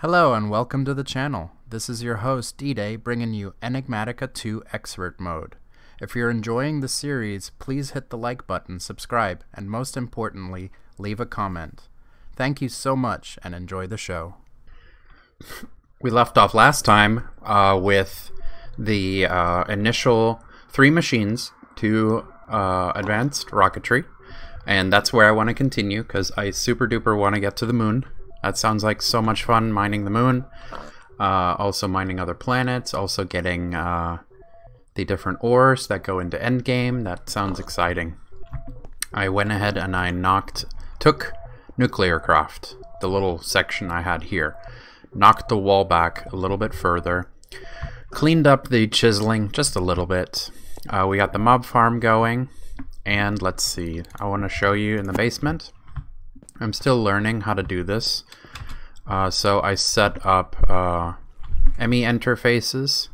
Hello and welcome to the channel. This is your host D-Day bringing you Enigmatica 2 Expert Mode. If you're enjoying the series, please hit the like button, subscribe, and most importantly, leave a comment. Thank you so much and enjoy the show. We left off last time with the initial three machines to advanced rocketry, and that's where I want to continue because I super duper want to get to the moon. That sounds like so much fun, mining the moon, also mining other planets, also getting the different ores that go into endgame. That sounds exciting. I went ahead and I took nuclear craft, the little section I had here, knocked the wall back a little bit further, cleaned up the chiseling just a little bit. We got the mob farm going, and let's see, I want to show you in the basement. I'm still learning how to do this, so I set up ME interfaces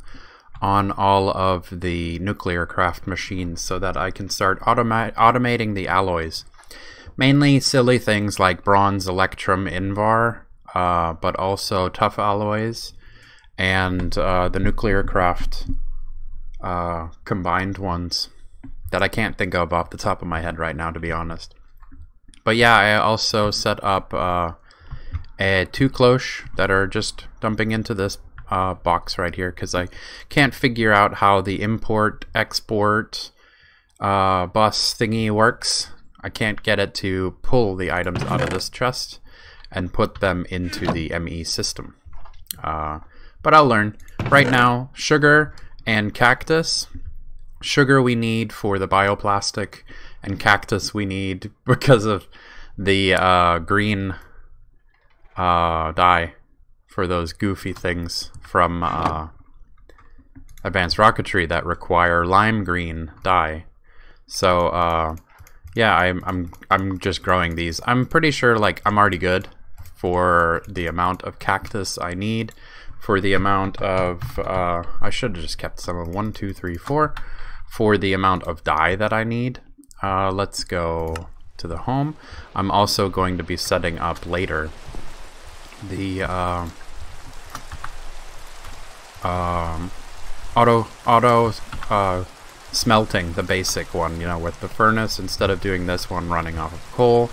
on all of the nuclear craft machines so that I can start automating the alloys. Mainly silly things like bronze, electrum, invar, but also tough alloys and the nuclear craft combined ones that I can't think of off the top of my head right now, to be honest. But yeah, I also set up two cloches that are just dumping into this box right here because I can't figure out how the import-export bus thingy works. I can't get it to pull the items out of this chest and put them into the ME system. But I'll learn. Right now, sugar and cactus. Sugar we need for the bioplastic, and cactus we need because of the green dye for those goofy things from Advanced Rocketry that require lime green dye. So yeah, I'm just growing these. I'm pretty sure like I'm already good for the amount of cactus I need, for the amount of I should have just kept some of 1, 2, 3, 4. For the amount of dye that I need. Let's go to the home. I'm also going to be setting up later the auto smelting, the basic one, you know, with the furnace instead of doing this one running off of coal.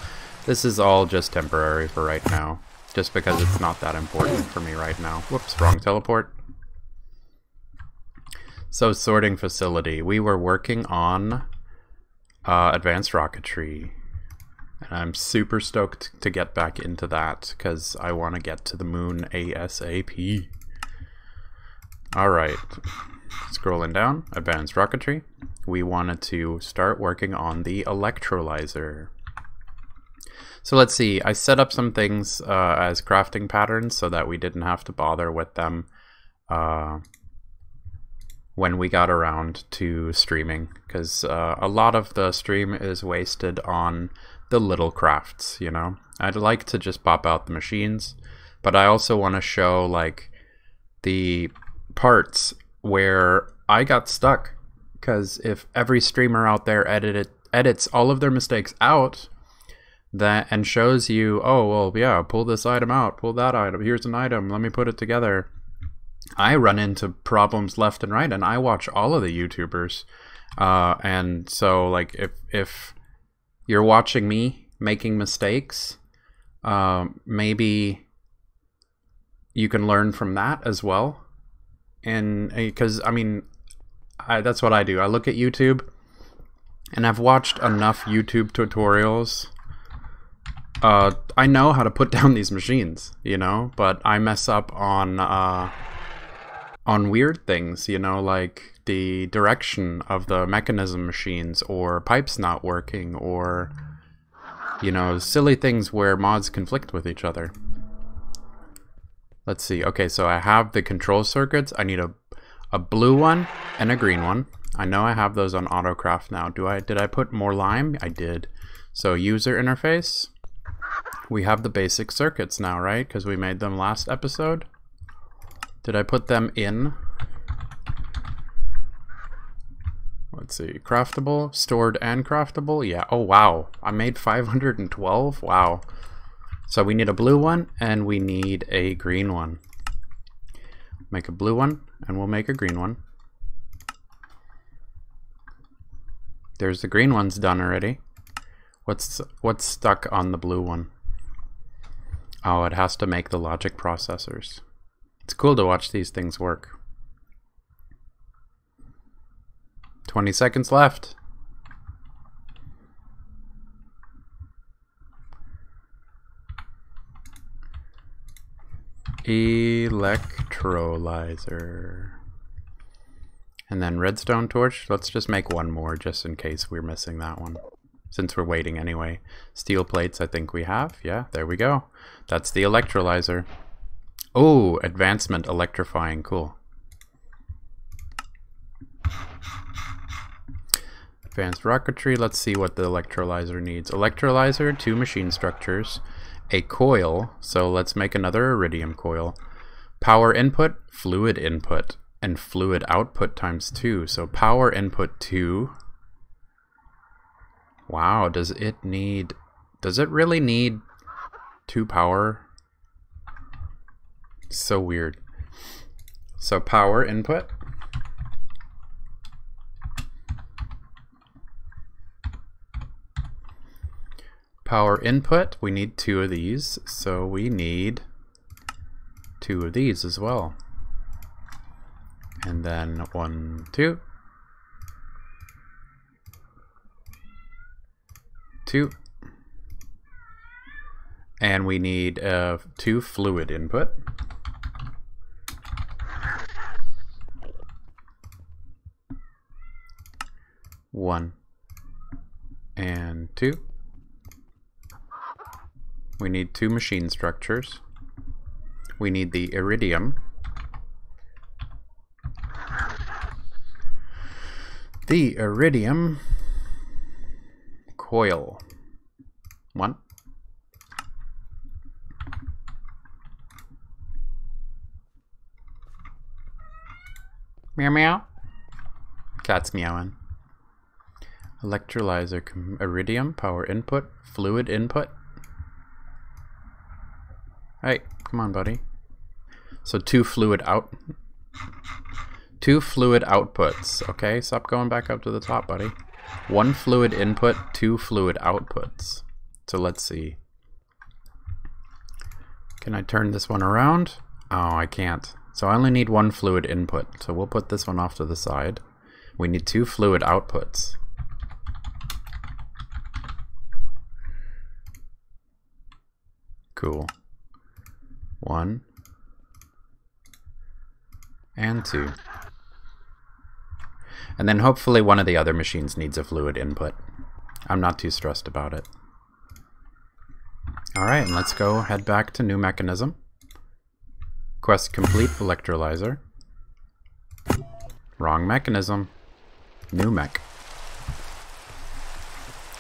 This is all just temporary for right now, just because it's not that important for me right now. Whoops, wrong teleport. So, sorting facility. We were working on Advanced Rocketry, and I'm super stoked to get back into that because I want to get to the moon ASAP. Alright, scrolling down, Advanced Rocketry. We wanted to start working on the electrolyzer. So let's see, I set up some things as crafting patterns so that we didn't have to bother with them when we got around to streaming, because a lot of the stream is wasted on the little crafts, you know. I'd like to just pop out the machines, but I also want to show like the parts where I got stuck, because if every streamer out there edits all of their mistakes out and shows you, oh well, yeah, pull this item out, pull that item, here's an item, let me put it together, I run into problems left and right, and I watch all of the YouTubers, and so like if you're watching me making mistakes, maybe you can learn from that as well. And because I mean, that's what I do. I look at YouTube, and I've watched enough YouTube tutorials. I know how to put down these machines, you know, but I mess up on weird things, you know, like the direction of the mechanism machines, or pipes not working, or, you know, silly things where mods conflict with each other. Let's see. Okay, so I have the control circuits. I need a blue one and a green one. I know I have those on AutoCraft now. Did I put more lime? I did. So user interface. We have the basic circuits now, right? Because we made them last episode. Did I put them in? Let's see, craftable, stored and craftable, yeah. Oh wow, I made 512, wow. So we need a blue one and we need a green one. Make a blue one and we'll make a green one. There's the green one's done already. What's stuck on the blue one? Oh, it has to make the logic processors. It's cool to watch these things work. 20 seconds left. Electrolyzer. And then redstone torch. Let's just make one more just in case we're missing that one, since we're waiting anyway. Steel plates I think we have. Yeah, there we go. That's the electrolyzer. Oh, advancement electrifying. Cool. Advanced rocketry. Let's see what the electrolyzer needs. Electrolyzer, 2 machine structures, a coil, so let's make another iridium coil. Power input, fluid input, and fluid output ×2. So power input 2. Wow, does it really need 2 power? So weird. So power input. Power input, we need 2 of these, so we need 2 of these as well. And then 1, 2, 2. And we need 2 fluid input. One and two. We need 2 machine structures. We need the iridium. The iridium coil. 1. Meow meow. Cat's meowing. Electrolyzer, iridium, power input, fluid input. Hey, come on, buddy. So 2 fluid out. 2 fluid outputs. Okay, stop going back up to the top, buddy. 1 fluid input, 2 fluid outputs. So let's see. Can I turn this one around? Oh, I can't. So I only need 1 fluid input. So we'll put this one off to the side. We need 2 fluid outputs. Cool. 1 and 2. And then hopefully one of the other machines needs a fluid input. I'm not too stressed about it. Alright, and let's go head back to new mechanism. Quest complete, electrolyzer. Wrong mechanism. New mech.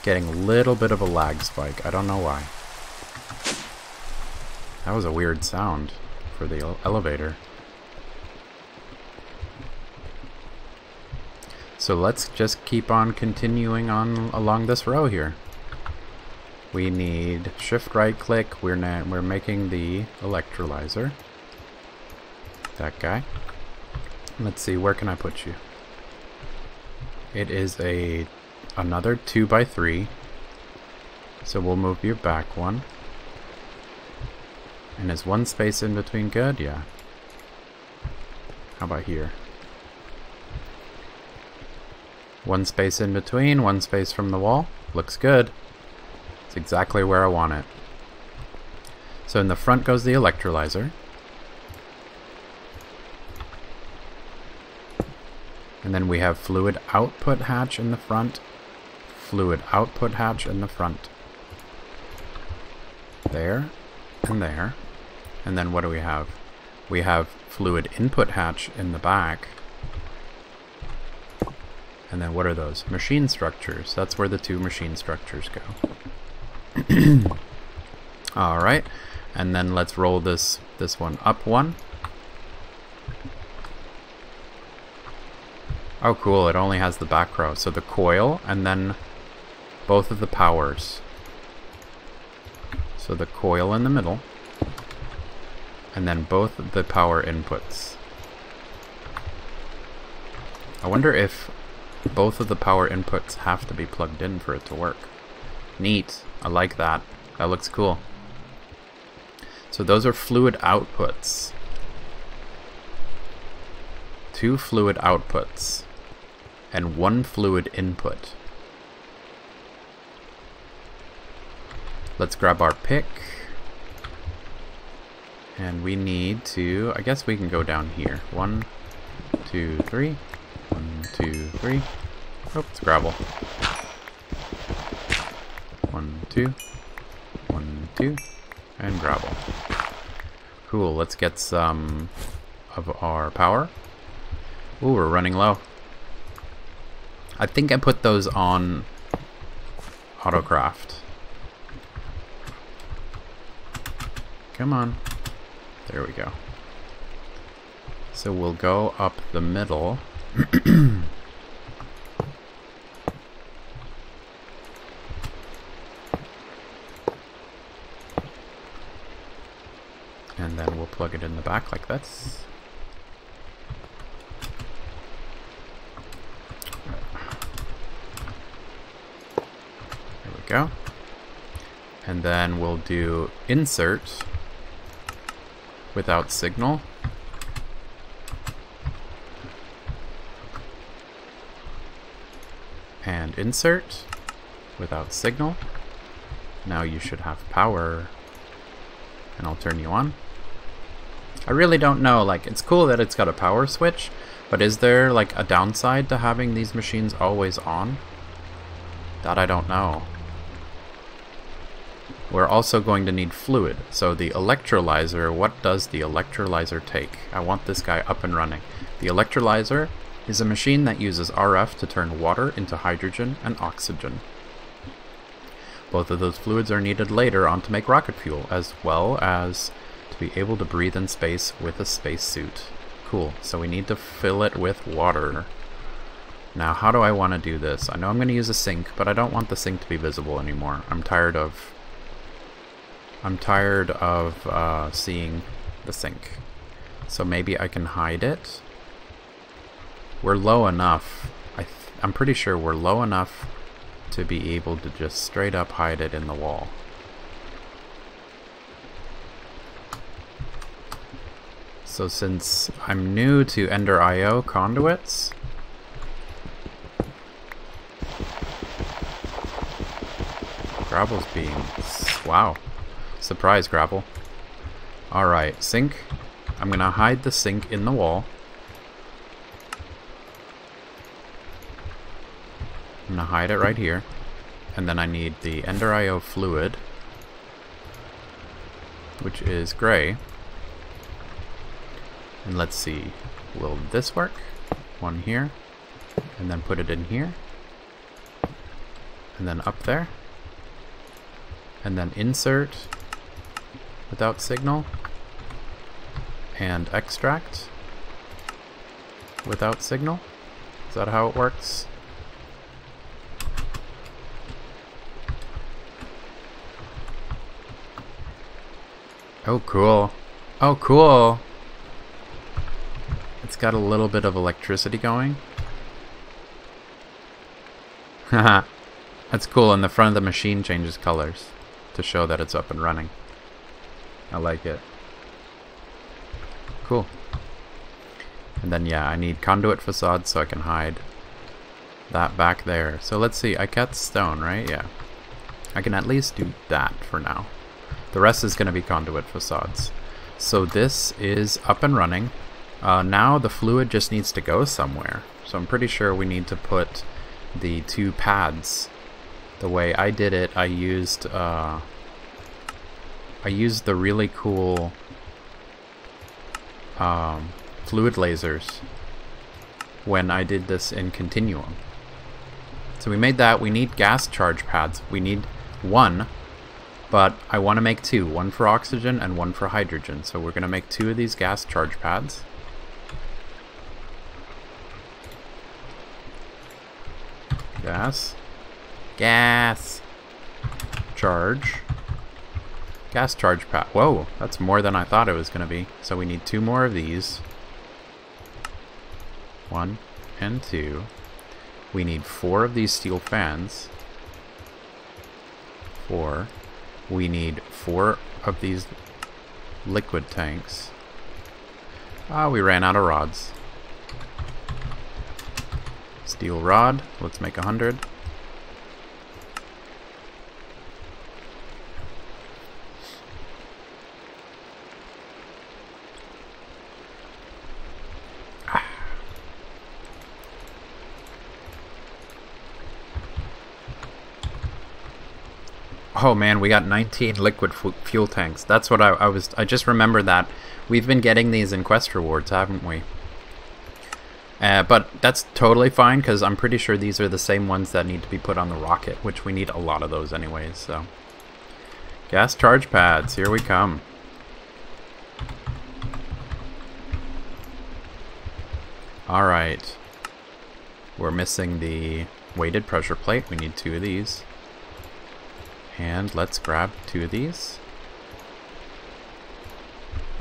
Getting a little bit of a lag spike. I don't know why. That was a weird sound for the elevator. So let's just keep on continuing on along this row here. We need shift right click. We're making the electrolyzer. That guy. Let's see, where can I put you? It is another 2x3. So we'll move you back 1. And is 1 space in between good? Yeah. How about here? 1 space in between, 1 space from the wall. Looks good. It's exactly where I want it. So in the front goes the electrolyzer. And then we have fluid output hatch in the front. Fluid output hatch in the front. There and there. And then what do we have? We have fluid input hatch in the back. And then what are those? Machine structures. That's where the 2 machine structures go. Alright. And then let's roll this one up 1. Oh cool, it only has the back row. So the coil and then both of the powers. So So the coil in the middle, and then both of the power inputs. I wonder if both of the power inputs have to be plugged in for it to work. Neat. I like that. That looks cool. So those are fluid outputs. Two fluid outputs and one fluid input. Let's grab our pick. And we need to, I guess we can go down here. 1, 2, 3. 1, 2, 3. Oh, it's gravel. 1, 2, 1, 2, and gravel. Cool, let's get some of our power. Ooh, we're running low. I think I put those on Autocraft. Come on. There we go. So we'll go up the middle. And then we'll plug it in the back like this. There we go. And then we'll do insert without signal. And insert without signal. Now you should have power. And I'll turn you on. I really don't know, like, it's cool that it's got a power switch, but is there like a downside to having these machines always on? That I don't know. We're also going to need fluid, so the electrolyzer, what does the electrolyzer take? I want this guy up and running. The electrolyzer is a machine that uses RF to turn water into hydrogen and oxygen. Both of those fluids are needed later on to make rocket fuel, as well as to be able to breathe in space with a spacesuit. Cool, so we need to fill it with water. Now, how do I want to do this? I know I'm going to use a sink, but I don't want the sink to be visible anymore. I'm tired of seeing the sink. So maybe I can hide it. We're low enough. I'm pretty sure we're low enough to be able to just straight up hide it in the wall. So since I'm new to Ender IO conduits, gravel's being, wow, surprise gravel. Alright, sink. I'm gonna hide the sink in the wall. I'm going to hide it right here, and then I need the Ender IO fluid, which is gray, and let's see, will this work? One here, and then put it in here, and then up there, and then insert without signal, and extract without signal. Is that how it works? Oh, cool. Oh, cool. It's got a little bit of electricity going. Haha. That's cool. And the front of the machine changes colors to show that it's up and running. I like it. Cool. And then, yeah, I need conduit facades so I can hide that back there. So let's see. I cut stone, right? Yeah. I can at least do that for now. The rest is going to be conduit facades. So this is up and running. Now the fluid just needs to go somewhere. So I'm pretty sure we need to put the two pads. The way I did it, I used the really cool fluid lasers when I did this in Continuum. So we made that. We need gas charge pads. We need one. But I want to make two, one for oxygen and one for hydrogen. So we're going to make two of these gas charge pads. Gas. Gas. Charge. Gas charge pack. Whoa, that's more than I thought it was going to be. So we need 2 more of these. 1 and 2. We need 4 of these steel fans. 4. We need 4 of these liquid tanks. Ah, we ran out of rods. Steel rod. Let's make 100. Oh man, we got 19 liquid fuel tanks. That's what I just remembered that. We've been getting these in quest rewards, haven't we? But that's totally fine, because I'm pretty sure these are the same ones that need to be put on the rocket, which we need a lot of those anyways, so. Gas charge pads, here we come. Alright. We're missing the weighted pressure plate. We need 2 of these. And let's grab 2 of these.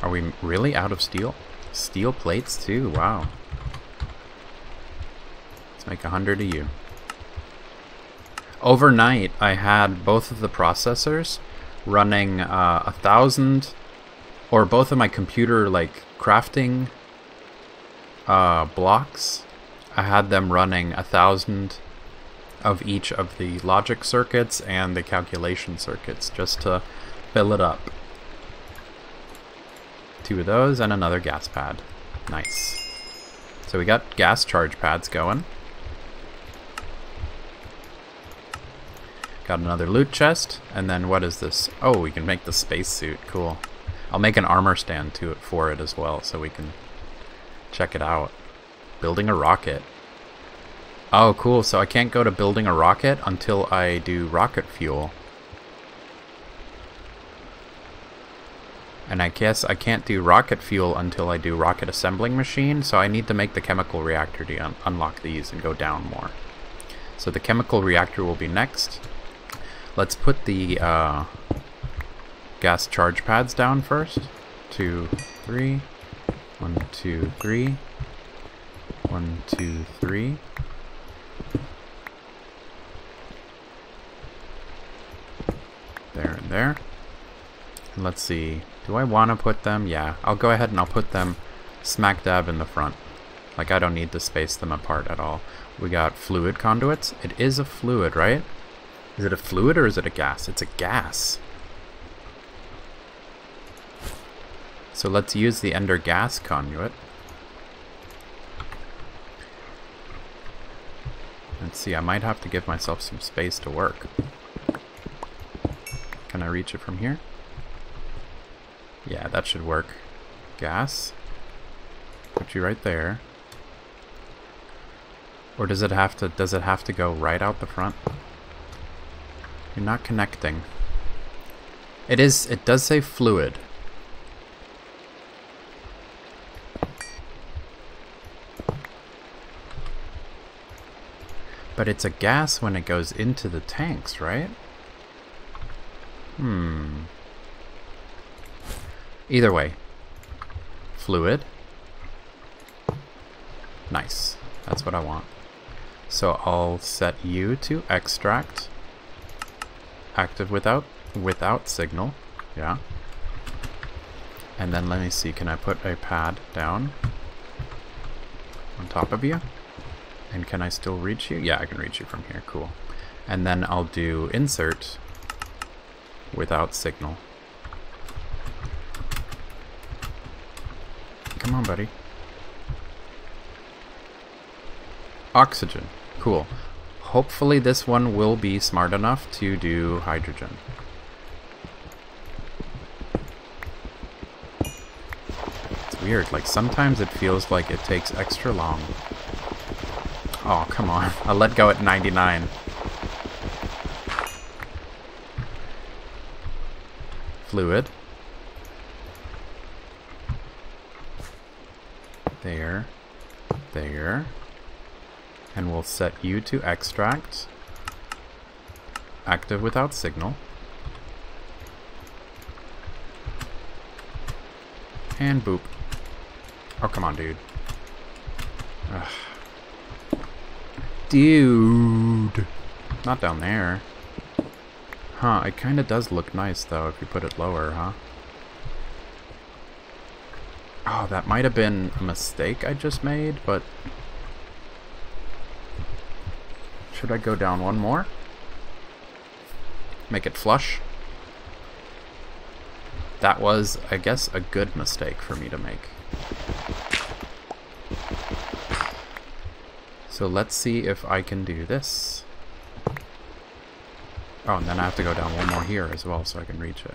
Are we really out of steel? Steel plates too, wow. Let's make 100 of you. Overnight, I had both of the processors running 1,000, or both of my computer like crafting blocks. I had them running 1,000 of each of the logic circuits and the calculation circuits, just to fill it up. 2 of those and another gas pad. Nice. So we got gas charge pads going. Got another loot chest, and then what is this? Oh, we can make the space suit. Cool. I'll make an armor stand to it for it as well, so we can check it out. Building a rocket. Oh, cool. So I can't go to building a rocket until I do rocket fuel. And I guess I can't do rocket fuel until I do rocket assembling machine, so I need to make the chemical reactor to unlock these and go down more. So the chemical reactor will be next. Let's put the gas charge pads down first. 2, 3. 1, 2, 3. 1, 2, 3. There and there. And let's see. Do I want to put them? Yeah. I'll go ahead and I'll put them smack dab in the front. Like, I don't need to space them apart at all. We got fluid conduits. It is a fluid, right? Is it a fluid or is it a gas? It's a gas. So let's use the Ender gas conduit. Let's see. I might have to give myself some space to work. Can I reach it from here? Yeah, that should work. Gas. Put you right there. Or does it have to go right out the front? You're not connecting. It does say fluid. But it's a gas when it goes into the tanks, right? Hmm. Either way. Fluid. Nice. That's what I want. So I'll set you to extract. Active without signal. Yeah. And then let me see. Can I put a pad down on top of you? And can I still reach you? Yeah, I can reach you from here. Cool. And then I'll do insert without signal. Come on, buddy. Oxygen. Cool. Hopefully this one will be smart enough to do hydrogen. It's weird. Like, sometimes it feels like it takes extra long. Oh, come on. I'll let go at 99. Fluid. There. There. And we'll set you to extract. Active without signal. And boop. Oh, come on, dude. Ugh. Dude. Not down there. Huh, it kind of does look nice, though, if you put it lower, huh? Oh, that might have been a mistake I just made, but... Should I go down one more? Make it flush? That was, I guess, a good mistake for me to make. So let's see if I can do this. Oh, and then I have to go down one more here as well so I can reach it.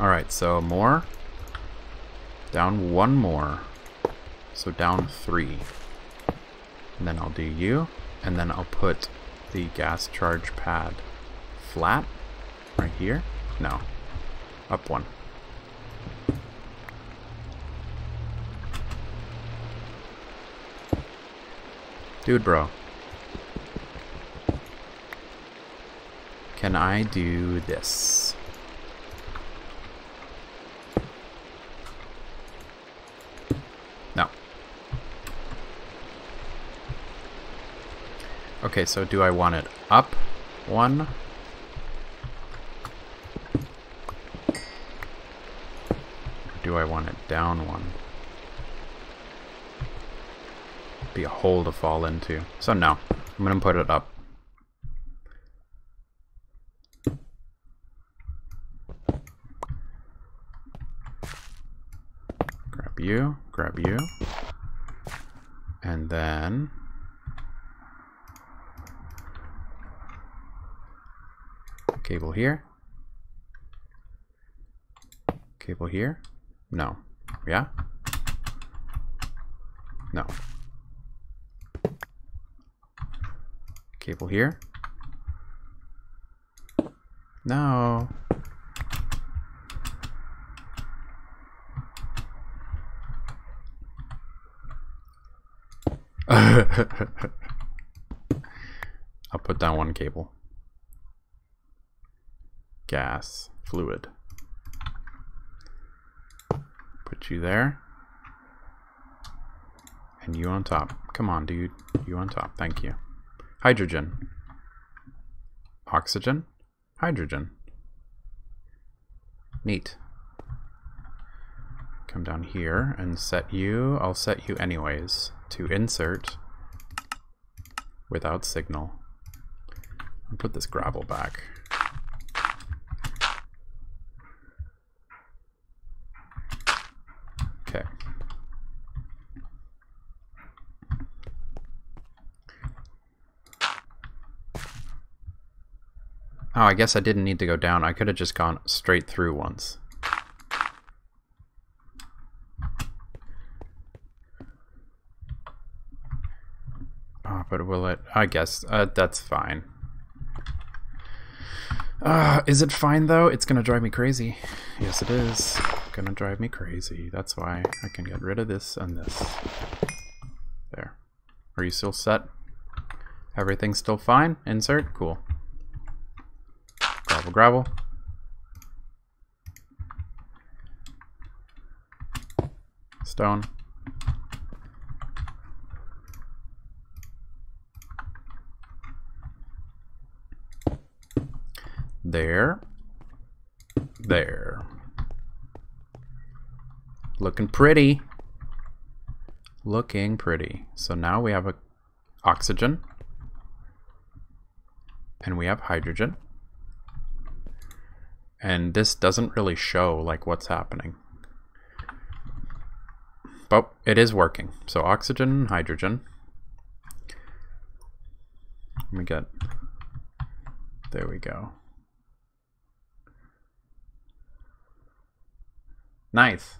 Alright, so more. Down one more. So down three. And then I'll do you. And then I'll put the gas charge pad flat. Right here. No. Up one. Dude, bro. Can I do this? No. Okay, so do I want it up one? Do I want it down one? Be a hole to fall into. So no, I'm gonna put it up. Grab you, and then cable here. Cable here. No. Yeah? No. Cable here. No. I'll put down one cable. Gas. Fluid. Put you there. And you on top. Come on, dude. You on top. Thank you. Hydrogen. Oxygen. Hydrogen. Neat. Come down here and set you. I'll set you anyways. To insert without signal. I'll put this gravel back. Okay. Oh, I guess I didn't need to go down. I could have just gone straight through once. But will it? I guess that's fine. Is it fine though? It's gonna drive me crazy. Yes, it is. Gonna drive me crazy. That's why I can get rid of this and this. There. Are you still set? Everything's still fine? Insert? Cool. Gravel, gravel. Stone. There. There. Looking pretty. Looking pretty. So now we have a oxygen. And we have hydrogen. And this doesn't really show like what's happening. But it is working. So oxygen, hydrogen. Let me get... There we go. Nice.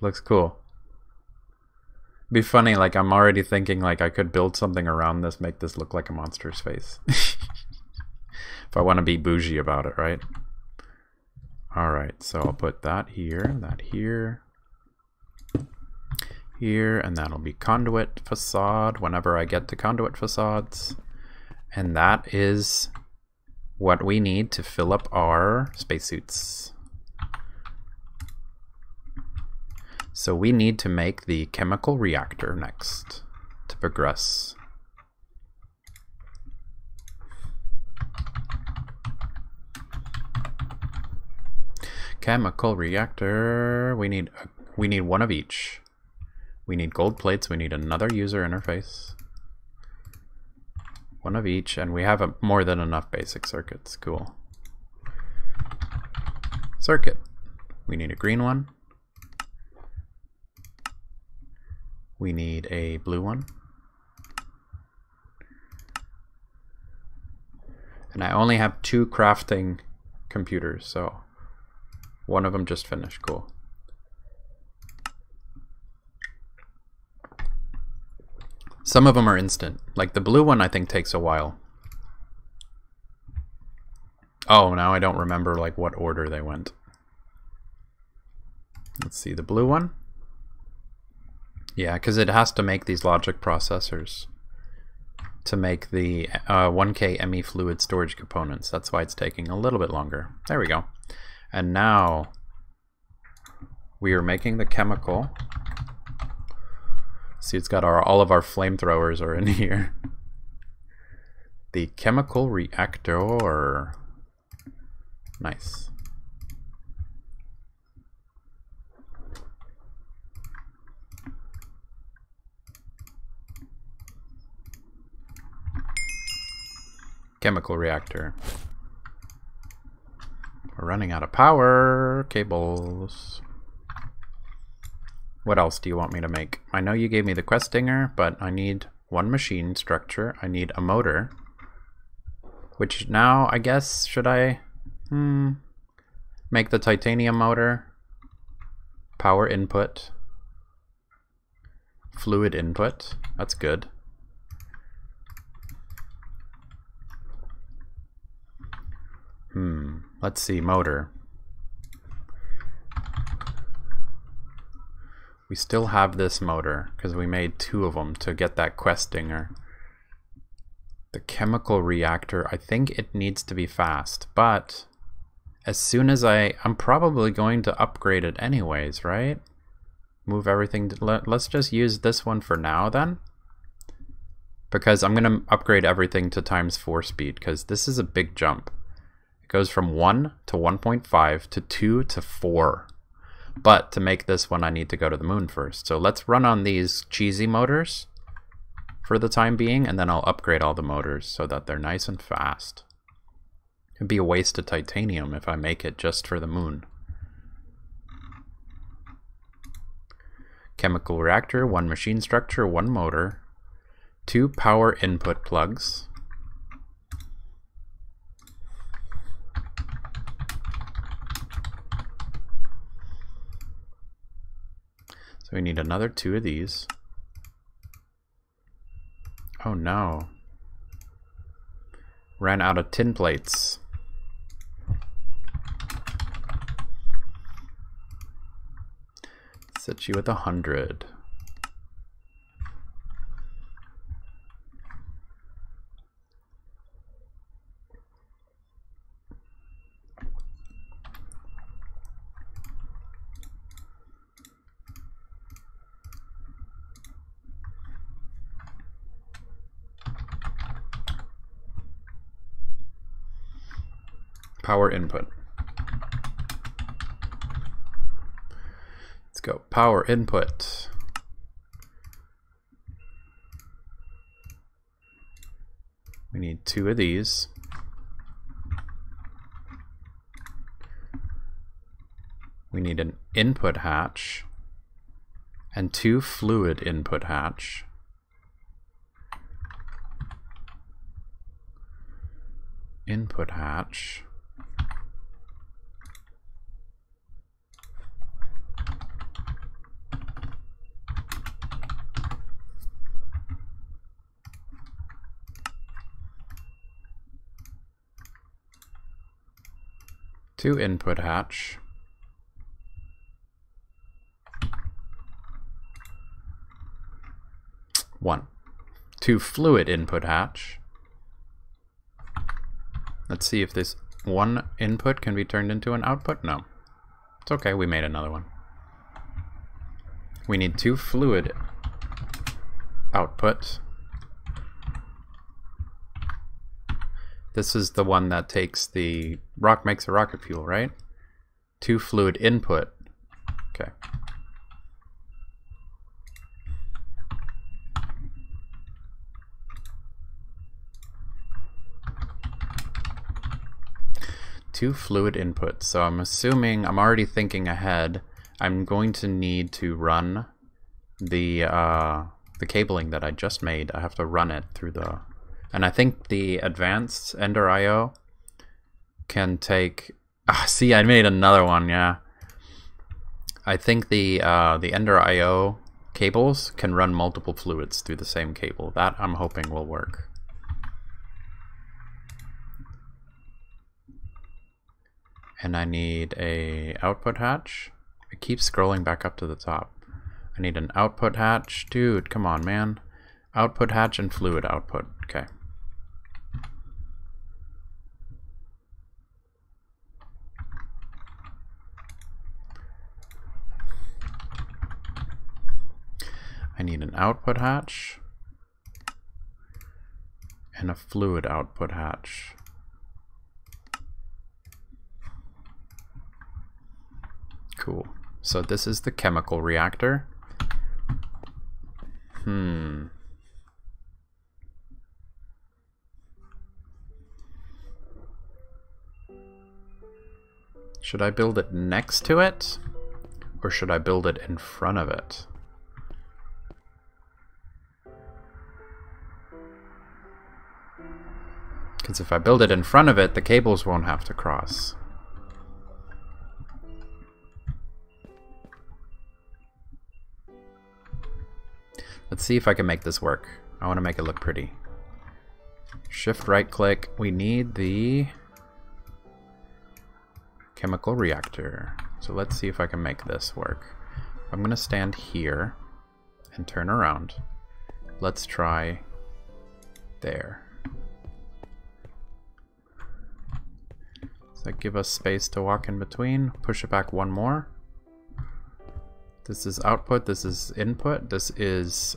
Looks cool. Be funny, like I'm already thinking like I could build something around this, make this look like a monster's face. If I want to be bougie about it, right? Alright, so I'll put that here, here, and that'll be conduit facade whenever I get to conduit facades. And that is what we need to fill up our spacesuits. So we need to make the chemical reactor next to progress. Chemical reactor. We need one of each. We need gold plates. We need another user interface. One of each, and we have more than enough basic circuits. Cool. Circuit. We need a green one. We need a blue one. And I only have 2 crafting computers, so one of them just finished. Cool. Some of them are instant. Like the blue one I think takes a while. Oh, now I don't remember like what order they went. Let's see the blue one. Yeah, because it has to make these logic processors to make the 1K ME fluid storage components. That's why it's taking a little bit longer. There we go. And now we are making the chemical. See, it's got all of our flamethrowers are in here. The chemical reactor. Nice. Chemical reactor. We're running out of power cables. What else do you want me to make? I know you gave me the quest dinger, but I need one machine structure. I need a motor. Which now, I guess, should I make the titanium motor? Power input. Fluid input. That's good. Let's see, motor. We still have this motor because we made 2 of them to get that quest dinger. The chemical reactor, I think it needs to be fast, but as soon as I'm probably going to upgrade it anyways, right? Move everything. Let's just use this one for now then, because I'm going to upgrade everything to ×4 speed, because this is a big jump. Goes from 1 to 1.5 to 2 to 4. But to make this one I need to go to the moon first. So let's run on these cheesy motors for the time being, and then I'll upgrade all the motors so that they're nice and fast. It'd be a waste of titanium if I make it just for the moon. Chemical reactor, 1 machine structure, 1 motor, 2 power input plugs. We need another 2 of these. Oh no. Ran out of tin plates. Set you with 100. Power input. Let's go. Power input. We need 2 of these. We need an input hatch and 2 fluid input hatch. Input hatch. To input hatch. One. To fluid input hatch. Let's see if this one input can be turned into an output. No. It's okay, we made another one. We need two fluid outputs. This is the one that takes the rock, makes a rocket fuel, right? Two fluid input. Okay. Two fluid inputs. So I'm assuming, I'm already thinking ahead. I'm going to need to run the cabling that I just made. I have to run it through the, and I think the advanced Ender IO can take. Ah, see, I made another one. Yeah, I think the Ender IO cables can run multiple fluids through the same cable. That I'm hoping will work. And I need a output hatch. I keep scrolling back up to the top. I need an output hatch. Dude, come on, man. Output hatch and fluid output. Okay. I need an output hatch and a fluid output hatch. Cool. So this is the chemical reactor. Should I build it next to it, or should I build it in front of it? Because if I build it in front of it, the cables won't have to cross. Let's see if I can make this work. I want to make it look pretty. Shift right click. We need the chemical reactor. So let's see if I can make this work. I'm going to stand here and turn around. Let's try there. Does that give us space to walk in between? Push it back one more. This is output, this is input, this is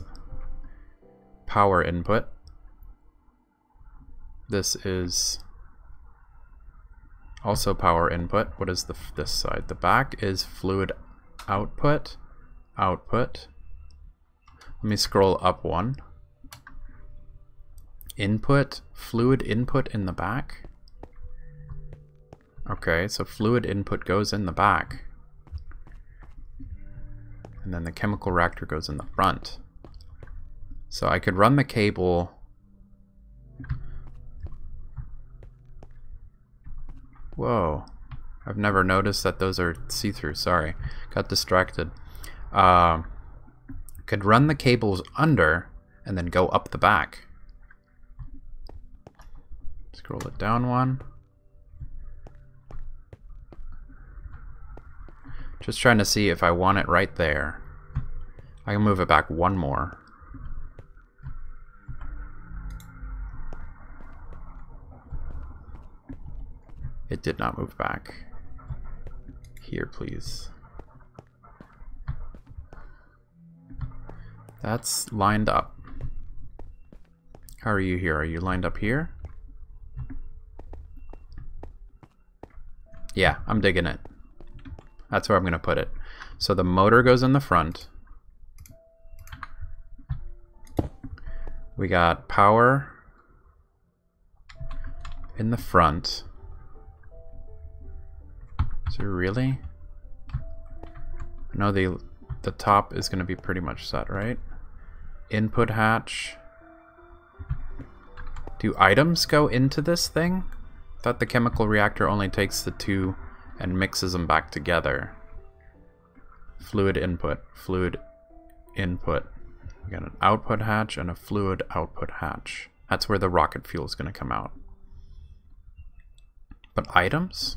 power input. This is also power input. What is this side? The back is fluid output, output. Let me scroll up one. Input, fluid input in the back. Okay, so fluid input goes in the back. And then the chemical reactor goes in the front. So I could run the cable. Whoa. I've never noticed that those are see-through. Sorry. Got distracted. Could run the cables under and then go up the back. Scroll it down one. Just trying to see if I want it right there. I can move it back one more. It did not move back. Here, please. That's lined up. How are you here? Are you lined up here? Yeah, I'm digging it. That's where I'm going to put it. So the motor goes in the front. We got power in the front. So really? No, the top is going to be pretty much set, right? Input hatch. Do items go into this thing? I thought the chemical reactor only takes the two and mixes them back together. Fluid input, fluid input. We got an output hatch and a fluid output hatch. That's where the rocket fuel is going to come out. But items?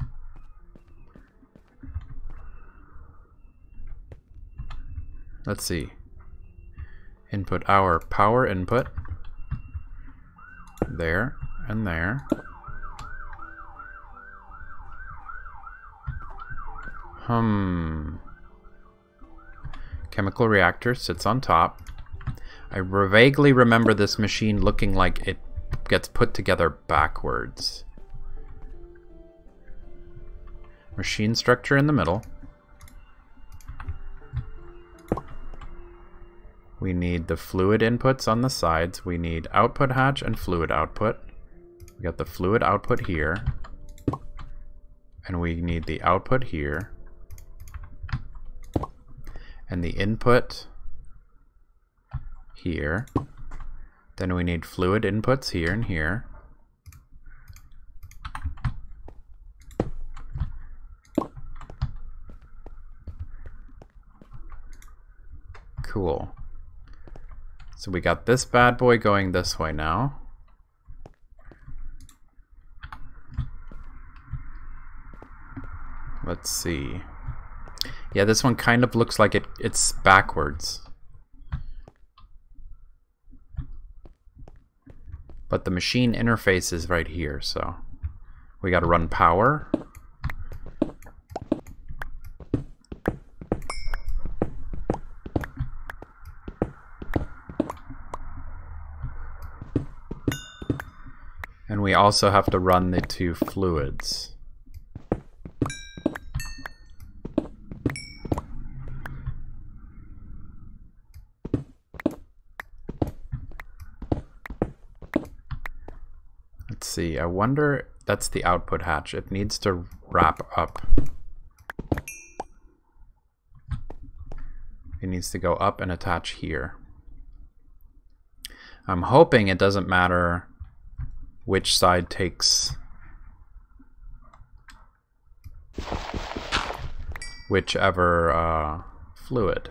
Let's see. Input our power input. There and there. Chemical reactor sits on top. I vaguely remember this machine looking like it gets put together backwards. Machine structure in the middle. We need the fluid inputs on the sides. We need output hatch and fluid output. We got the fluid output here. And we need the output here. And the input here. Then we need fluid inputs here and here. Cool. So we got this bad boy going this way now. Let's see. Yeah, this one kind of looks like it's backwards. But the machine interface is right here, so we gotta run power. And we also have to run the two fluids. I wonder, that's the output hatch. It needs to wrap up. It needs to go up and attach here. I'm hoping it doesn't matter which side takes whichever fluid.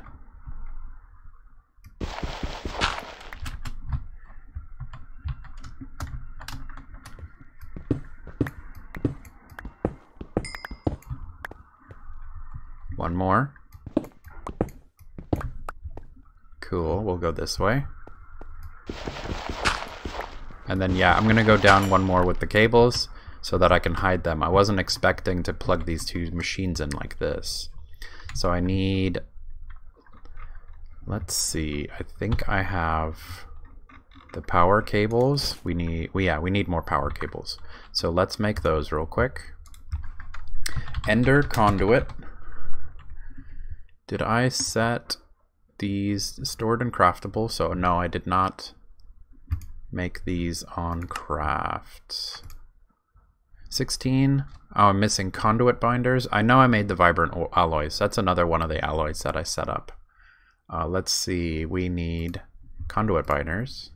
One more. Cool, we'll go this way. And then yeah, I'm going to go down one more with the cables so that I can hide them. I wasn't expecting to plug these two machines in like this. So I need, let's see, I think I have the power cables. We need more power cables. So let's make those real quick. Ender conduit. Did I set these stored and craftable? So no, I did not make these on craft. 16. Oh, I'm missing conduit binders. I know I made the vibrant alloys. That's another one of the alloys that I set up. Let's see. We need conduit binders.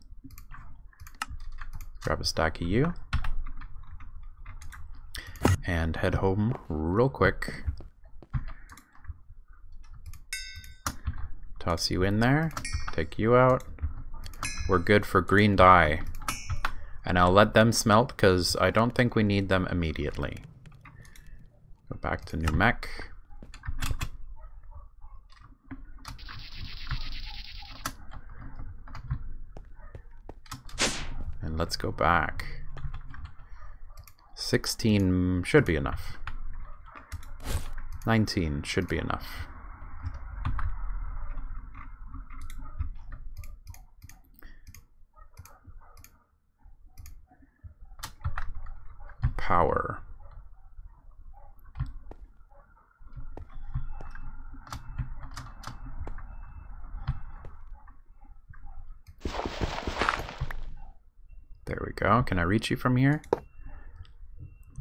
Grab a stack of you. And head home real quick. Toss you in there, take you out. We're good for green dye. And I'll let them smelt because I don't think we need them immediately. Go back to new mech. And let's go back. 16 should be enough. 19 should be enough. Power. There we go. Can I reach you from here?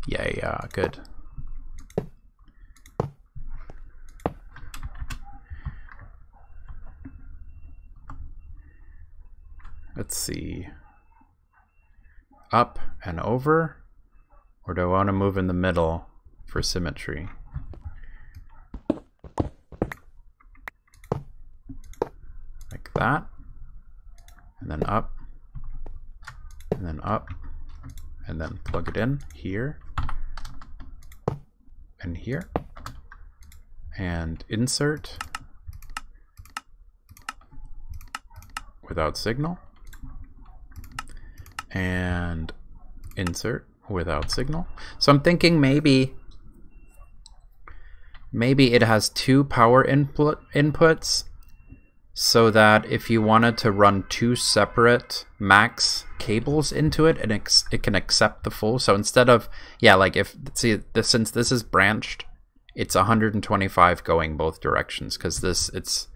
Yeah, yeah, good. Let's see. Up and over. Or do I want to move in the middle for symmetry? Like that. And then up. And then up. And then plug it in here. And here. And insert. Without signal. And insert. Without signal. So I'm thinking maybe it has two power inputs so that if you wanted to run two separate max cables into it, and it can accept the full. So instead of, yeah, like if, see, this, since this is branched, it's 125 going both directions, because this, it's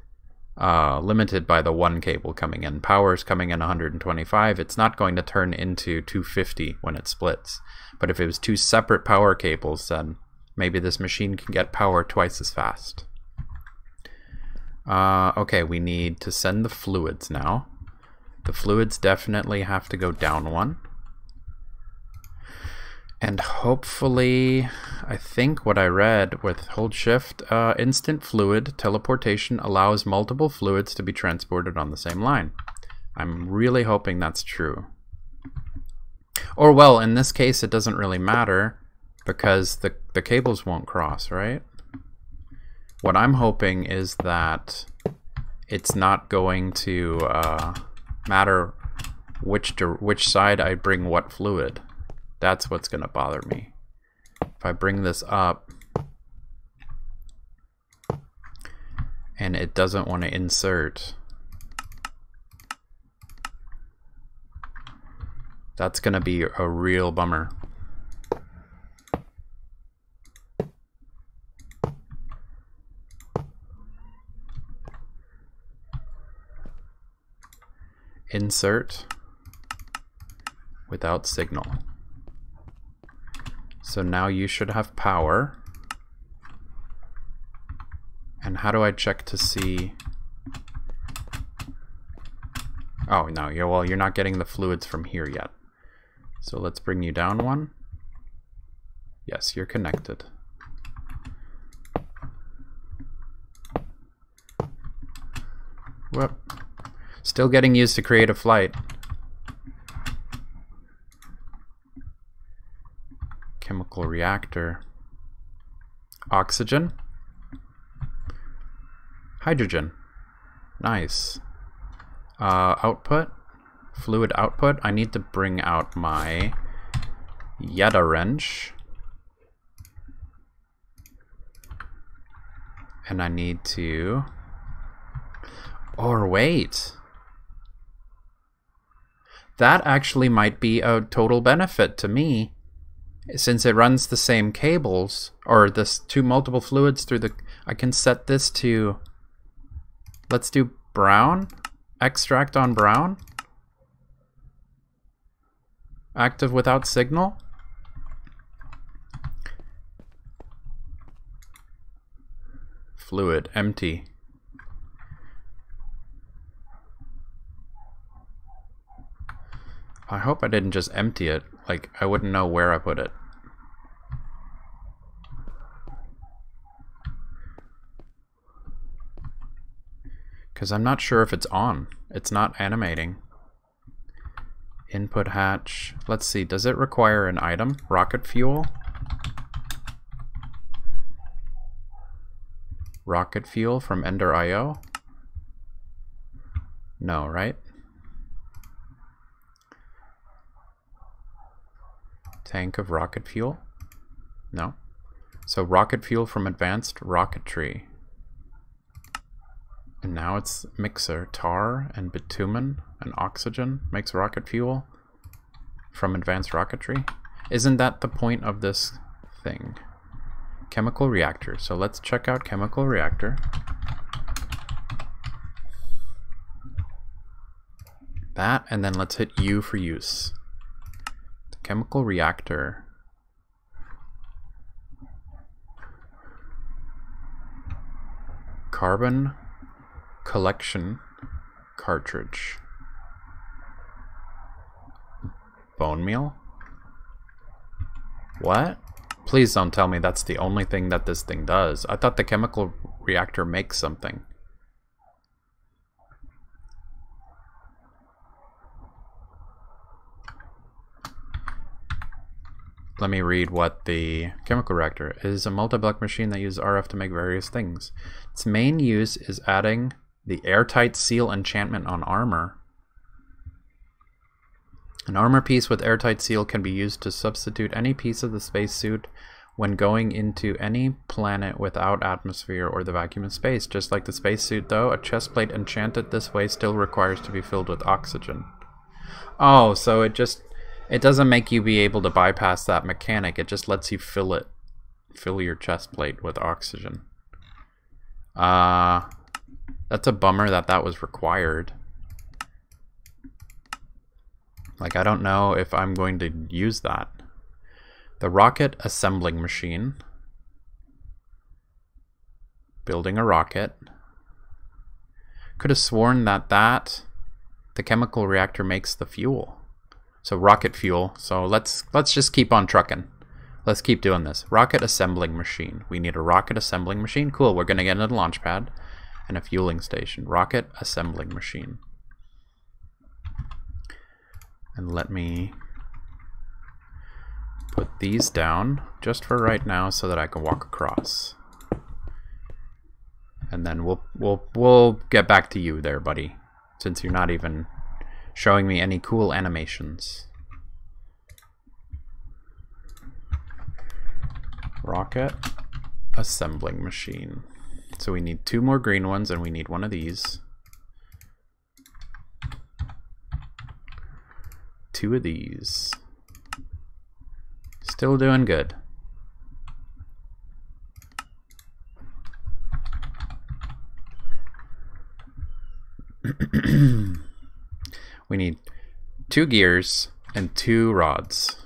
limited by the one cable coming in. Power is coming in 125. It's not going to turn into 250 when it splits. But if it was two separate power cables, then maybe this machine can get power twice as fast. Okay, we need to send the fluids now. The fluids definitely have to go down one. And hopefully, I think what I read with hold shift, instant fluid teleportation allows multiple fluids to be transported on the same line. I'm really hoping that's true. Or well, in this case, it doesn't really matter because the cables won't cross, right? What I'm hoping is that it's not going to matter which side I bring what fluid. That's what's going to bother me. If I bring this up and it doesn't want to insert, that's going to be a real bummer. Insert without signal. So now you should have power. And how do I check to see? Oh no, well, you're not getting the fluids from here yet. So let's bring you down one. Yes, you're connected. Whoop. Still getting used to creative flight. Chemical reactor. Oxygen. Hydrogen. Nice. Output. Fluid output. I need to bring out my Yetta wrench. And I need to... Or wait. That actually might be a total benefit to me, since it runs the same cables, or this two multiple fluids through the... I can set this to... Let's do brown. Extract on brown. Active without signal. Fluid empty. I hope I didn't just empty it. Like, I wouldn't know where I put it. Because I'm not sure if it's on. It's not animating. Input hatch. Let's see, does it require an item? Rocket fuel? Rocket fuel from Ender IO? No, right? Tank of rocket fuel? No. So rocket fuel from Advanced Rocketry. And now it's mixer. Tar and bitumen and oxygen makes rocket fuel from Advanced Rocketry. Isn't that the point of this thing? Chemical reactor. So let's check out chemical reactor. That, and then let's hit U for use. Chemical reactor. Carbon collection cartridge. Bone meal? What? Please don't tell me that's the only thing that this thing does. I thought the chemical reactor makes something. Let me read what the chemical reactor is. A multi-block machine that uses RF to make various things. Its main use is adding the airtight seal enchantment on armor. An armor piece with airtight seal can be used to substitute any piece of the spacesuit when going into any planet without atmosphere or the vacuum of space. Just like the spacesuit though, a chestplate enchanted this way still requires to be filled with oxygen. Oh, so it doesn't make you be able to bypass that mechanic, it just lets you fill your chestplate with oxygen. That's a bummer that that was required. Like, I don't know if I'm going to use that. The rocket assembling machine. Building a rocket. Could have sworn that the chemical reactor makes the fuel. So rocket fuel. So let's just keep on trucking. Let's keep doing this. Rocket assembling machine. We need a rocket assembling machine. Cool, we're gonna get a launch pad and a fueling station. Rocket assembling machine. And let me put these down just for right now so that I can walk across. And then we'll get back to you there, buddy, since you're not even showing me any cool animations. Rocket assembling machine. So we need two more green ones and we need one of these. Two of these. Still doing good. We need two gears and two rods,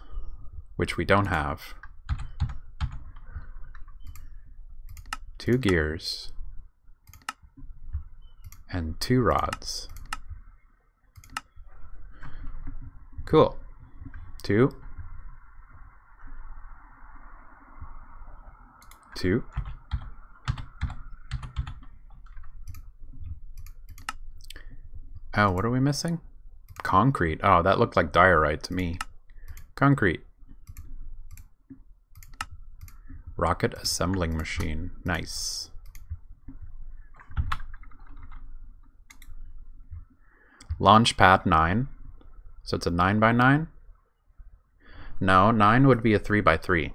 which we don't have. Two gears and two rods. Cool. Two. Oh, what are we missing? Concrete. Oh, that looked like diorite to me. Concrete. Rocket assembling machine. Nice. Launch pad 9. So it's a 9x9? No, 9 would be a 3x3.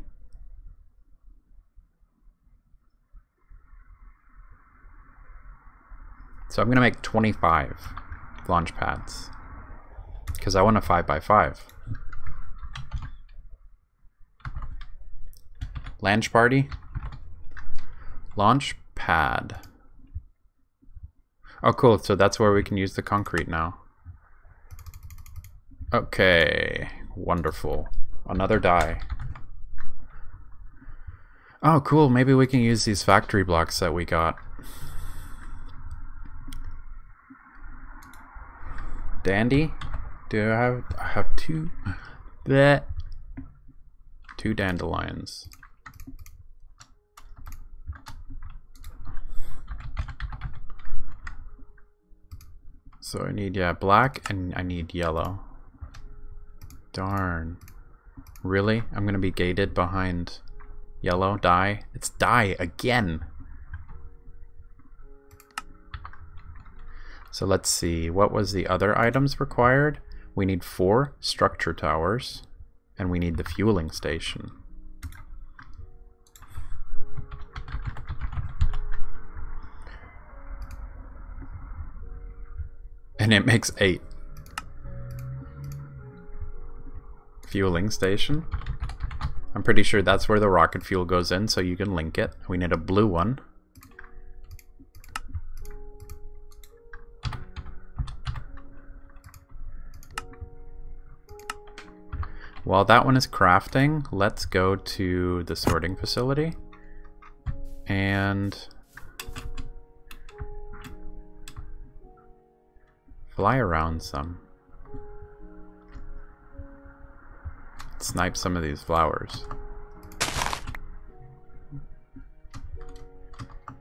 So I'm going to make 25 launch pads because I want a 5x5. Launch party. Launch pad. Oh, cool. So that's where we can use the concrete now. Okay, wonderful. Another die. Oh, cool. Maybe we can use these factory blocks that we got. Dandy? Do I have two? Bleh. Two dandelions. So I need, yeah, black and I need yellow. Darn. Really? I'm gonna be gated behind yellow dye? It's dye again! So let's see, what was the other items required? We need 4 structure towers, and we need the fueling station. And it makes 8. Fueling station. I'm pretty sure that's where the rocket fuel goes in, so you can link it. We need a blue one. While that one is crafting, let's go to the sorting facility and fly around some. Snipe some of these flowers.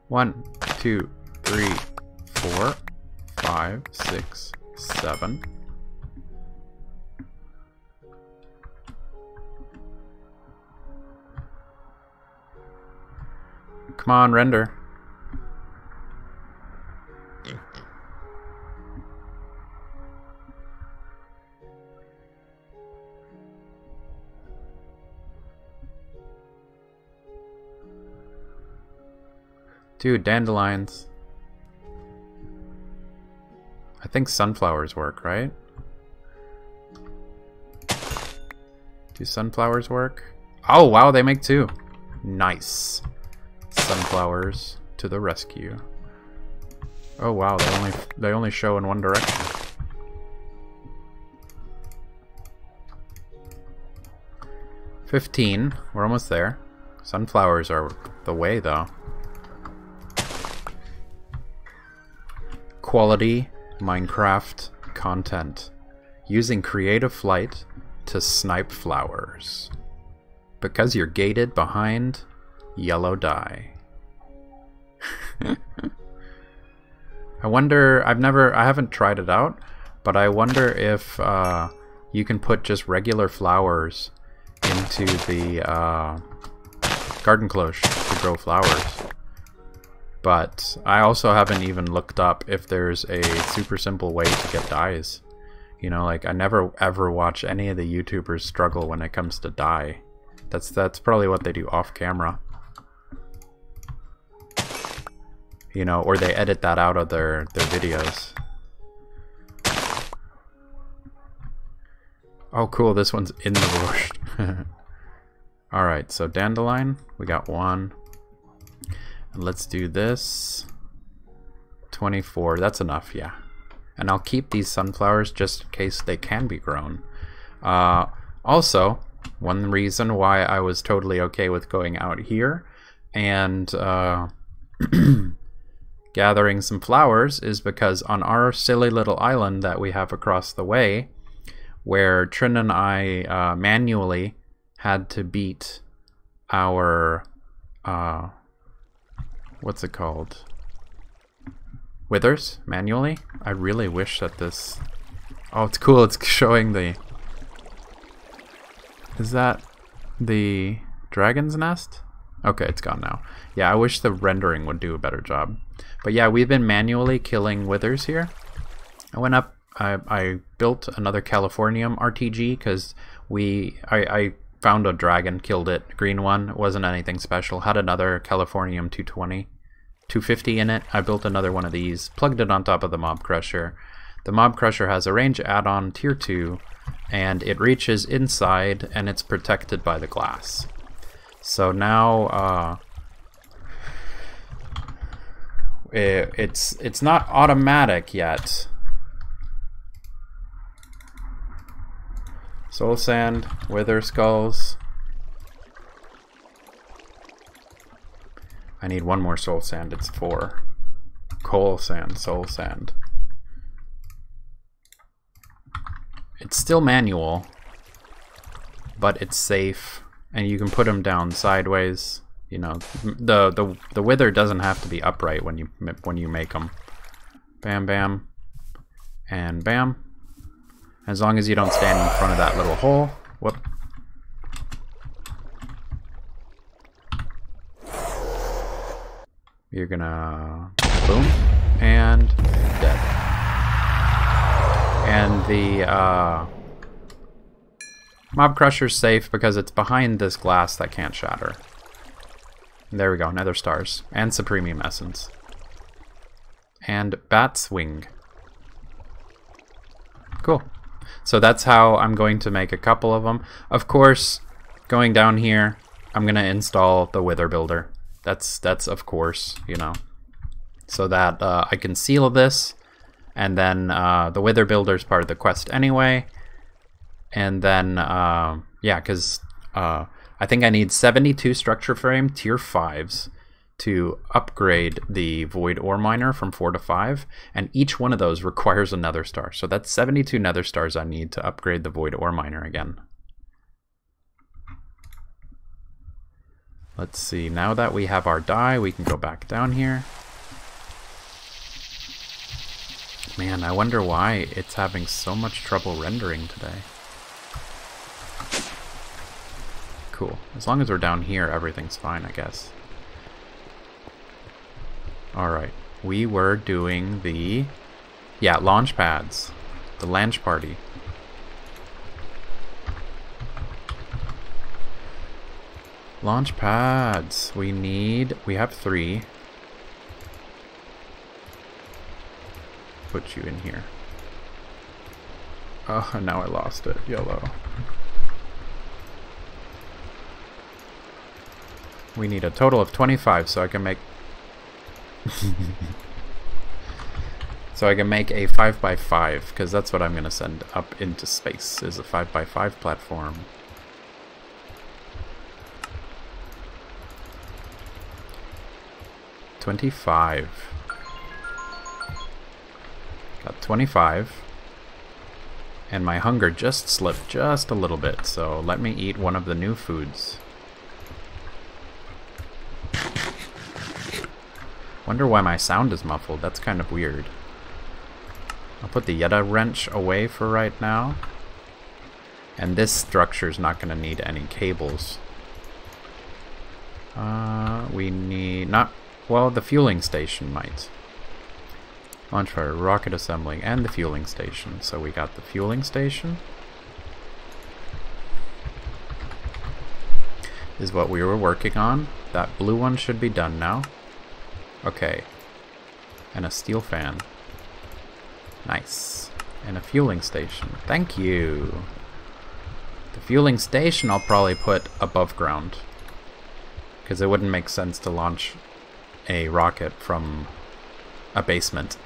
1, 2, 3, 4, 5, 6, 7. Come on, render. Dude, dandelions. I think sunflowers work, right? Do sunflowers work? Oh, wow, they make two. Nice. Sunflowers to the rescue. Oh, wow, they only show in one direction. $15. We're almost there. Sunflowers are the way, though. Quality Minecraft content. Using creative flight to snipe flowers. Because you're gated behind yellow dye. I wonder, I haven't tried it out, but I wonder if you can put just regular flowers into the garden cloche to grow flowers. But I also haven't even looked up if there's a super simple way to get dyes. You know, like, I never ever watch any of the YouTubers struggle when it comes to dye. That's probably what they do off camera. You know, or they edit that out of their videos. Oh cool, this one's in the bush. Alright, so dandelion, we got one. And let's do this. 24, that's enough, yeah. And I'll keep these sunflowers just in case they can be grown. Also, one reason why I was totally okay with going out here and gathering some flowers is because on our silly little island that we have across the way, where Trin and I manually had to beat our, what's it called? Withers, manually? I really wish that this... Oh, it's cool, it's showing the... Is that the dragon's nest? Okay, it's gone now. Yeah, I wish the rendering would do a better job. But yeah, we've been manually killing withers here. I went up... I built another Californium RTG because I found a dragon, killed it, green one, it wasn't anything special, had another Californium 250 in it. I built another one of these, plugged it on top of the Mob Crusher. The Mob Crusher has a range add-on tier 2 and it reaches inside and it's protected by the glass. So now it's not automatic yet. Soul Sand, Wither Skulls. I need one more Soul Sand, it's 4. Coal Sand, Soul Sand. It's still manual, but it's safe, and you can put them down sideways. You know, the Wither doesn't have to be upright when you make them. Bam, bam, and bam. As long as you don't stand in front of that little hole. Whoop. You're gonna... Boom. And... Dead. And the, Mob Crusher's safe because it's behind this glass that can't shatter. And there we go. Nether Stars. And Supremium Essence. And Bat's Wing. Cool. So that's how I'm going to make a couple of them. Of course, going down here, I'm going to install the Wither Builder. That's of course, you know. So that I can seal this, and then the Wither Builder is part of the quest anyway. And then, yeah, because I think I need 72 Structure Frame Tier 5s to upgrade the Void Ore Miner from 4 to 5, and each one of those requires a Nether Star. So that's 72 Nether Stars I need to upgrade the Void Ore Miner again. Let's see, now that we have our dye, we can go back down here. Man, I wonder why it's having so much trouble rendering today. Cool. As long as we're down here, everything's fine, I guess. Alright, we were doing the, yeah, launch pads, the launch party. Launch pads, we have 3. put you in here. Oh, now I lost it. YOLO. We need a total of 25 so I can make... so I can make a 5x5, because that's what I'm going to send up into space, is a 5x5 platform. Got 25. And my hunger just slipped just a little bit, so let me eat one of the new foods. Wonder why my sound is muffled, that's kind of weird. I'll put the Yetta wrench away for right now. And this structure's not going to need any cables. We need... not... well, the fueling station might. Launch fire, rocket assembling, and the fueling station. So we got the fueling station. Is what we were working on. That blue one should be done now. Okay. And a steel fan. Nice. And a fueling station. Thank you! The fueling station I'll probably put above ground. Because it wouldn't make sense to launch a rocket from a basement.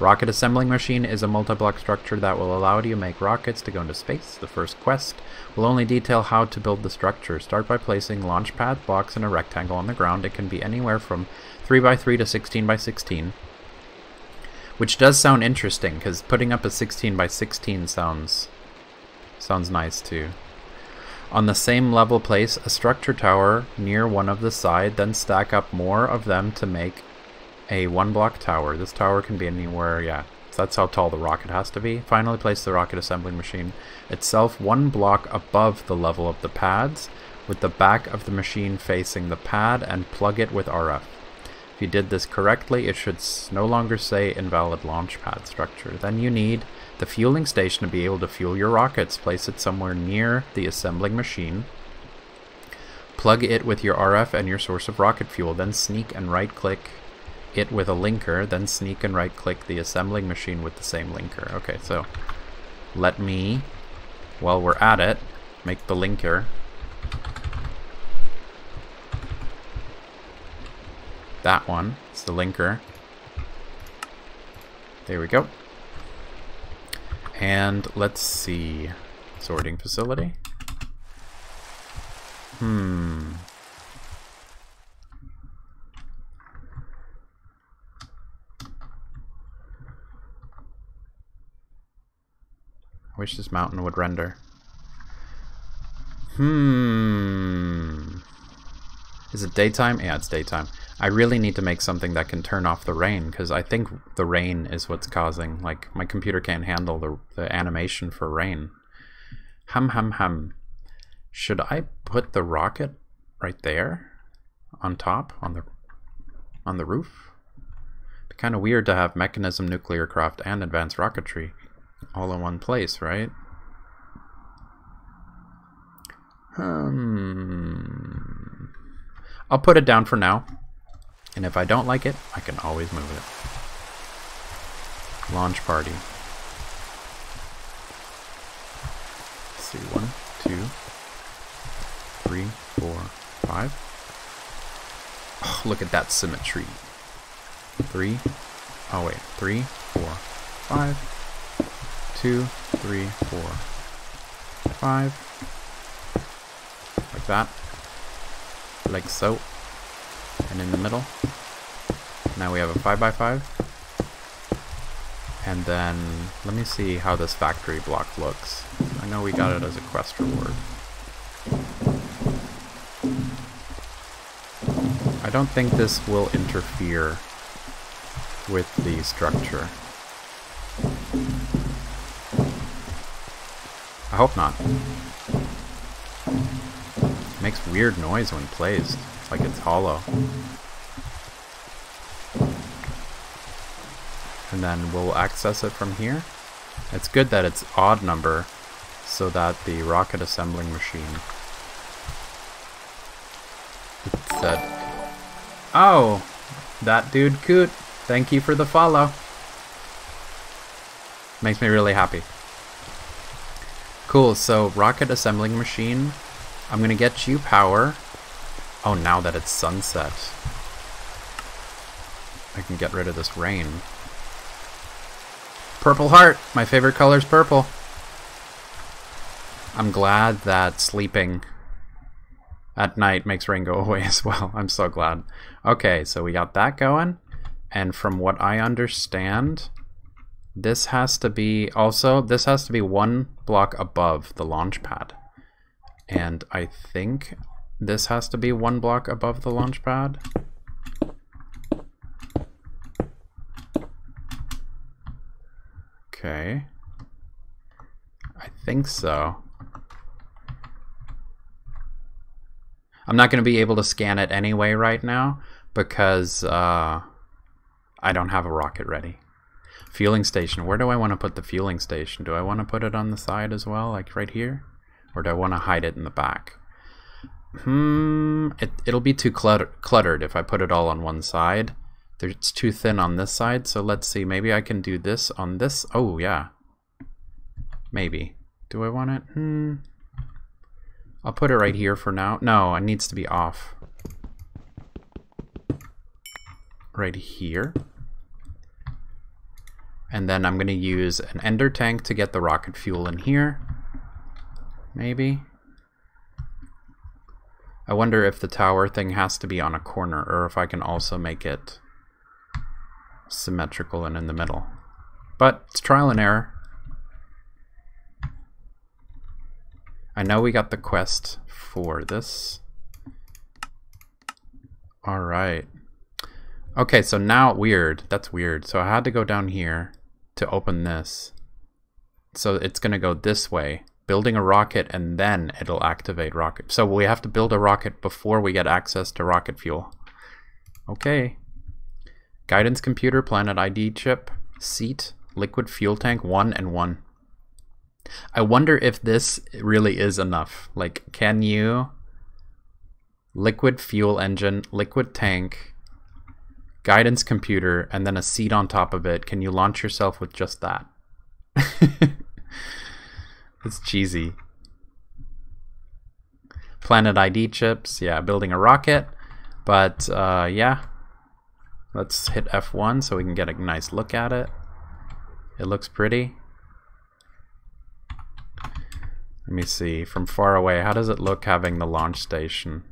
Rocket assembling machine is a multi-block structure that will allow you to make rockets to go into space. The first quest will only detail how to build the structure. Start by placing launch pad blocks in a rectangle on the ground. It can be anywhere from 3x3 to 16x16, which does sound interesting because putting up a 16x16 sounds nice too. On the same level, place a structure tower near one of the side, then stack up more of them to make a one-block tower. This tower can be anywhere, yeah. So that's how tall the rocket has to be. Finally, place the rocket assembling machine itself one block above the level of the pads, with the back of the machine facing the pad, and plug it with RF. If you did this correctly, it should no longer say invalid launch pad structure. Then you need the fueling station to be able to fuel your rockets. Place it somewhere near the assembling machine. Plug it with your RF and your source of rocket fuel. Then sneak and right-click it with a linker. Then sneak and right-click the assembling machine with the same linker. Okay, so let me, while we're at it, make the linker. That one. It's the linker. There we go. And let's see. Sorting facility. I wish this mountain would render. Is it daytime? Yeah, it's daytime. I really need to make something that can turn off the rain, because I think the rain is what's causing, like, my computer can't handle the animation for rain. Should I put the rocket right there? On top? On the roof? It'd be kind of weird to have mechanism, nuclear craft, and advanced rocketry all in one place, right? I'll put it down for now. And if I don't like it, I can always move it. Launch party. Let's see, 1, 2, 3, 4, 5. Oh, look at that symmetry. 3, 4, 5. 2, 3, 4, 5. Like that. Like so. And in the middle. Now we have a 5x5. And then, let me see how this factory block looks. I know we got it as a quest reward. I don't think this will interfere with the structure. I hope not. It makes weird noise when placed. Like it's hollow. And then we'll access it from here. It's good that it's odd number so that the rocket assembling machine said, oh, that dude coot, thank you for the follow. Makes me really happy. Cool, so rocket assembling machine. I'm gonna get you power. Oh, now that it's sunset, I can get rid of this rain. Purple heart! My favorite color is purple. I'm glad that sleeping at night makes rain go away as well. I'm so glad. Okay, so we got that going. And from what I understand, this has to be also, this has to be one block above the launch pad. And I think this has to be one block above the launch pad. Okay. I think so. I'm not going to be able to scan it anyway right now because I don't have a rocket ready. Fueling station. Where do I want to put the fueling station? Do I want to put it on the side as well, like right here? Or do I want to hide it in the back? It'll be too cluttered if I put it all on one side. It's too thin on this side, so let's see. Maybe I can do this on this. Oh, yeah. Maybe. Do I want it? I'll put it right here for now. No, it needs to be off. Right here. And then I'm going to use an ender tank to get the rocket fuel in here. Maybe. I wonder if the tower thing has to be on a corner, or if I can also make it symmetrical and in the middle. But it's trial and error. I know we got the quest for this. Alright. Okay, so now, weird. That's weird. So I had to go down here to open this. So it's going to go this way. Building a rocket, and then it'll activate rocket. So we have to build a rocket before we get access to rocket fuel. Okay. Guidance computer, planet ID chip, seat, liquid fuel tank, 1 and 1. I wonder if this really is enough. Like, can you liquid fuel engine, liquid tank, guidance computer, and then a seat on top of it? Can you launch yourself with just that? It's cheesy. Planet ID chips, yeah, building a rocket. But yeah, let's hit F1 so we can get a nice look at it. It looks pretty. Let me see, from far away, how does it look having the launch station?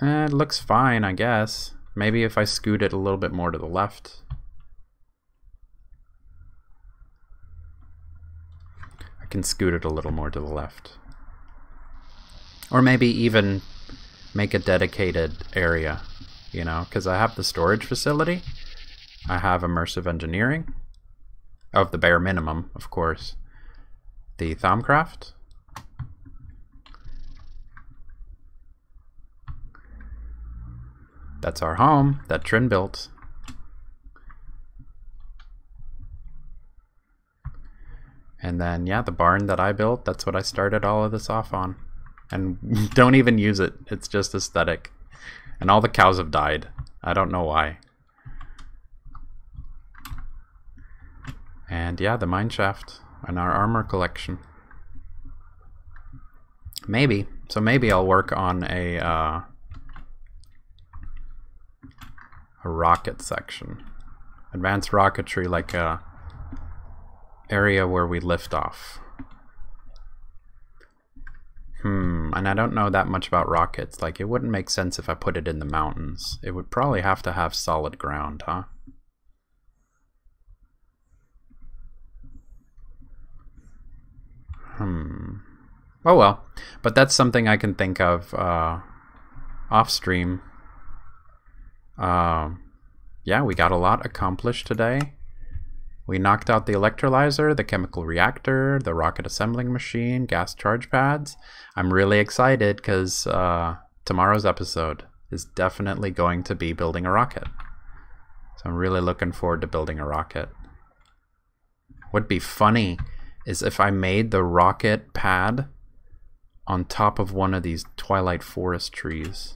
It looks fine, I guess. Maybe if I scoot it a little bit more to the left. I can scoot it a little more to the left. Or maybe even make a dedicated area, you know, because I have the storage facility. I have immersive engineering. Of the bare minimum, of course. The Thaumcraft. That's our home that Trin built. And then, yeah, the barn that I built, that's what I started all of this off on. And don't even use it, it's just aesthetic. And all the cows have died. I don't know why. And yeah, the mineshaft. And our armor collection. Maybe. So maybe I'll work on a rocket section. Advanced rocketry, like a area where we lift off. And I don't know that much about rockets. Like, it wouldn't make sense if I put it in the mountains. It would probably have to have solid ground, huh? Oh well, but that's something I can think of off stream. Yeah, we got a lot accomplished today. We knocked out the electrolyzer, the chemical reactor, the rocket assembling machine, gas charge pads. I'm really excited because tomorrow's episode is definitely going to be building a rocket. So I'm really looking forward to building a rocket. Would be funny is if I made the rocket pad on top of one of these Twilight Forest trees.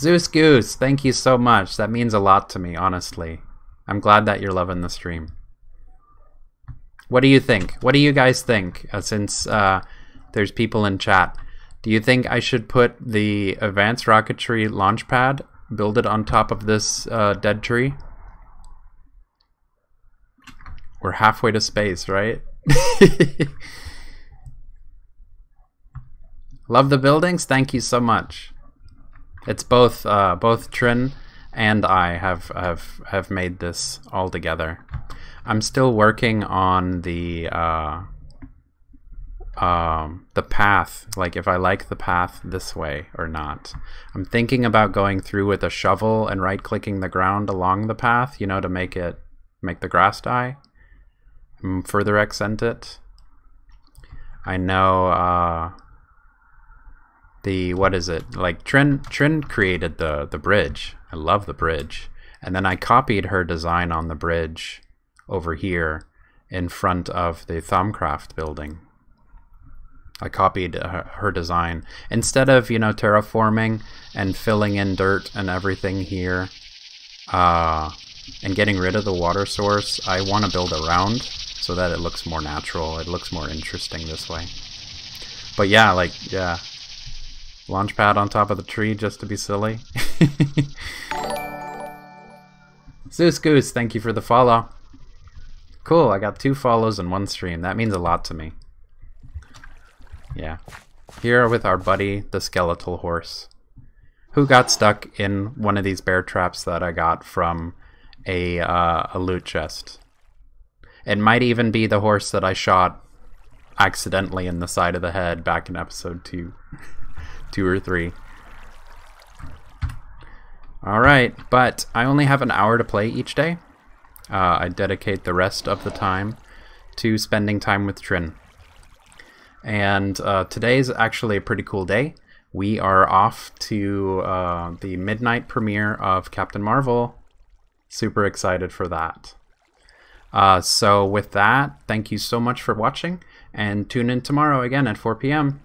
Zeus Goose, thank you so much. That means a lot to me, honestly. I'm glad that you're loving the stream. What do you think? What do you guys think? Since there's people in chat, do you think I should put the Advanced Rocketry launch pad, build it on top of this dead tree? We're halfway to space, right? Love the buildings. Thank you so much. It's both both Trin and I have made this all together. I'm still working on the path, like if I like the path this way or not. I'm thinking about going through with a shovel and right-clicking the ground along the path, you know, to make the grass die, and further accent it. I know. What is it? Like Trin created the bridge. I love the bridge. And then I copied her design on the bridge over here in front of the Thaumcraft building. I copied her design. Instead of, you know, terraforming and filling in dirt and everything here and getting rid of the water source, I want to build around so that it looks more natural. It looks more interesting this way. But yeah, like, yeah. Launch pad on top of the tree just to be silly. Zeus Goose, thank you for the follow. Cool, I got 2 follows in one stream. That means a lot to me. Yeah. Here with our buddy, the skeletal horse, who got stuck in one of these bear traps that I got from a loot chest. It might even be the horse that I shot accidentally in the side of the head back in episode 2. 2 or 3. Alright, but I only have an hour to play each day. I dedicate the rest of the time to spending time with Trin. And today is actually a pretty cool day. We are off to the midnight premiere of Captain Marvel. Super excited for that. So with that, thank you so much for watching, and tune in tomorrow again at 4 p.m.